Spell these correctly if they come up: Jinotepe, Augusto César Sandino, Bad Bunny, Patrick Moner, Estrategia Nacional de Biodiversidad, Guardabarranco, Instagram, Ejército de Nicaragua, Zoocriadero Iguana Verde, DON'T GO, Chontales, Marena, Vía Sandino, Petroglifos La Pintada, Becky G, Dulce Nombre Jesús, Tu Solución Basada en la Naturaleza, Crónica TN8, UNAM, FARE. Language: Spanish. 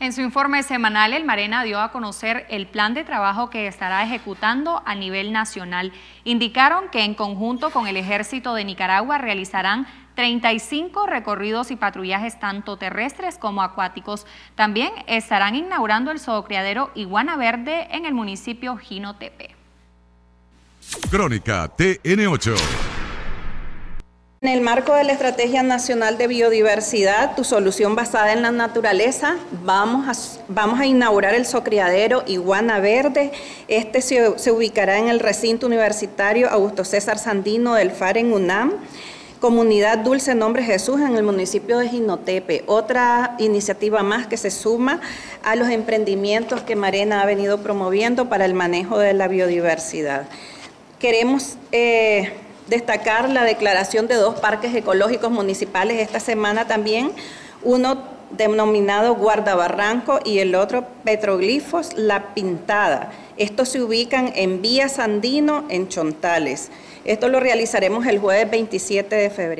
En su informe semanal, el Marena dio a conocer el plan de trabajo que estará ejecutando a nivel nacional. Indicaron que en conjunto con el Ejército de Nicaragua realizarán 35 recorridos y patrullajes tanto terrestres como acuáticos. También estarán inaugurando el Zoocriadero Iguana Verde en el municipio Jinotepe. Crónica TN8. En el marco de la Estrategia Nacional de Biodiversidad, Tu Solución Basada en la Naturaleza, vamos a inaugurar el Zoocriadero Iguana Verde. Este se ubicará en el recinto universitario Augusto César Sandino del FARE en UNAM, comunidad Dulce Nombre Jesús en el municipio de Jinotepe. Otra iniciativa más que se suma a los emprendimientos que Marena ha venido promoviendo para el manejo de la biodiversidad. Queremos destacar la declaración de 2 parques ecológicos municipales esta semana también, uno denominado Guardabarranco y el otro Petroglifos La Pintada. Estos se ubican en Vía Sandino, en Chontales. Esto lo realizaremos el jueves 27 de febrero.